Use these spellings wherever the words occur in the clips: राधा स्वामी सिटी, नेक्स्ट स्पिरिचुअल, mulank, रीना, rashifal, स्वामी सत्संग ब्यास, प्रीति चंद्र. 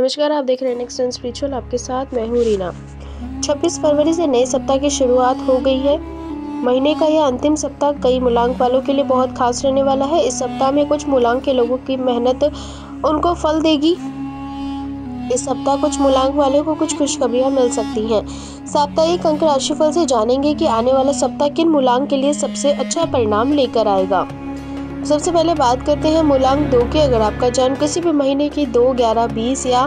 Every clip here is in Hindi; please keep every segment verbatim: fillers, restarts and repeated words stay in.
नमस्कार, आप देख रहे हैं नेक्स्ट स्पिरिचुअल, आपके साथ मैं हूँ रीना। छब्बीस फरवरी से नए सप्ताह की शुरुआत हो गई है। महीने का यह अंतिम सप्ताह कई मूलांक वालों के लिए बहुत खास रहने वाला है। इस सप्ताह में कुछ मूलांक के लोगों की मेहनत उनको फल देगी। इस सप्ताह कुछ मूलांक वालों को कुछ खुशखबरियां मिल सकती हैं। साप्ताहिक अंक राशिफल से जानेंगे कि आने वाला सप्ताह किन मूलांक के लिए सबसे अच्छा परिणाम लेकर आएगा। सबसे पहले बात करते हैं मूलांक दो के। अगर आपका जन्म किसी भी महीने की दो, ग्यारह, बीस या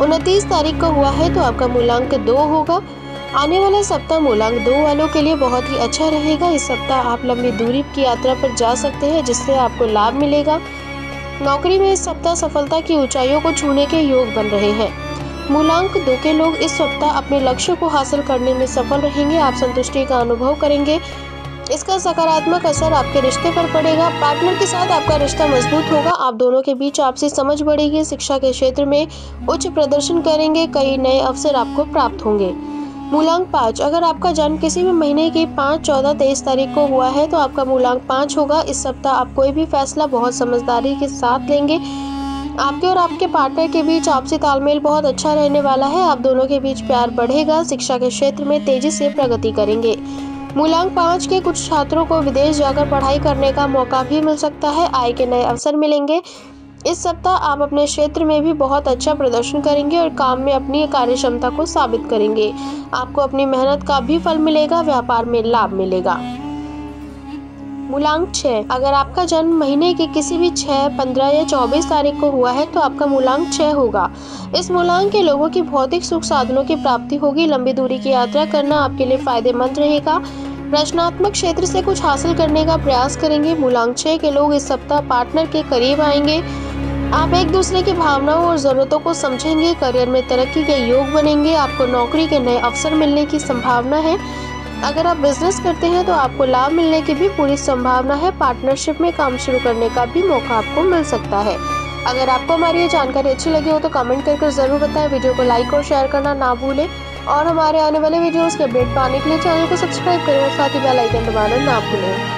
उनतीस तारीख को हुआ है तो आपका मूलांक दो होगा। आने वाला सप्ताह मूलांक दो वालों के लिए बहुत ही अच्छा रहेगा। इस सप्ताह आप लंबी दूरी की यात्रा पर जा सकते हैं जिससे आपको लाभ मिलेगा। नौकरी में इस सप्ताह सफलता की ऊंचाइयों को छूने के योग बन रहे हैं। मूलांक दो के लोग इस सप्ताह अपने लक्ष्य को हासिल करने में सफल रहेंगे। आप संतुष्टि का अनुभव करेंगे। इसका सकारात्मक असर आपके रिश्ते पर पड़ेगा। पार्टनर के साथ आपका रिश्ता मजबूत होगा। आप दोनों के बीच आपसी समझ बढ़ेगी। शिक्षा के क्षेत्र में उच्च प्रदर्शन करेंगे। कई नए अवसर आपको प्राप्त होंगे। मूलांक पाँच। अगर आपका जन्म किसी भी महीने की पाँच, चौदह, तेईस तारीख को हुआ है तो आपका मूलांक पाँच होगा। इस सप्ताह आप कोई भी फैसला बहुत समझदारी के साथ लेंगे। आपके और आपके पार्टनर के बीच आपसी तालमेल बहुत अच्छा रहने वाला है। आप दोनों के बीच प्यार बढ़ेगा। शिक्षा के क्षेत्र में तेजी से प्रगति करेंगे। मूलांक पाँच के कुछ छात्रों को विदेश जाकर पढ़ाई करने का मौका भी मिल सकता है। आय के नए अवसर मिलेंगे। इस सप्ताह आप अपने क्षेत्र में भी बहुत अच्छा प्रदर्शन करेंगे और काम में अपनी कार्य क्षमता को साबित करेंगे। आपको अपनी मेहनत का भी फल मिलेगा। व्यापार में लाभ मिलेगा। मूलांक छः। अगर आपका जन्म महीने के किसी भी छः, पंद्रह या चौबीस तारीख को हुआ है तो आपका मूलांक छः होगा। इस मूलांक के लोगों की भौतिक सुख साधनों की प्राप्ति होगी। लंबी दूरी की यात्रा करना आपके लिए फायदेमंद रहेगा। रचनात्मक क्षेत्र से कुछ हासिल करने का प्रयास करेंगे। मूलांक छः के लोग इस सप्ताह पार्टनर के करीब आएंगे। आप एक दूसरे की भावनाओं और ज़रूरतों को समझेंगे। करियर में तरक्की के योग बनेंगे। आपको नौकरी के नए अवसर मिलने की संभावना है। अगर आप बिजनेस करते हैं तो आपको लाभ मिलने की भी पूरी संभावना है। पार्टनरशिप में काम शुरू करने का भी मौका आपको मिल सकता है। अगर आपको हमारी ये जानकारी अच्छी लगी हो तो कमेंट करके ज़रूर बताएं। वीडियो को लाइक और शेयर करना ना भूलें और हमारे आने वाले वीडियोज़ के अपडेट पाने के लिए चैनल को सब्सक्राइब करें और साथ ही बेल आइकन दबाना ना भूलें।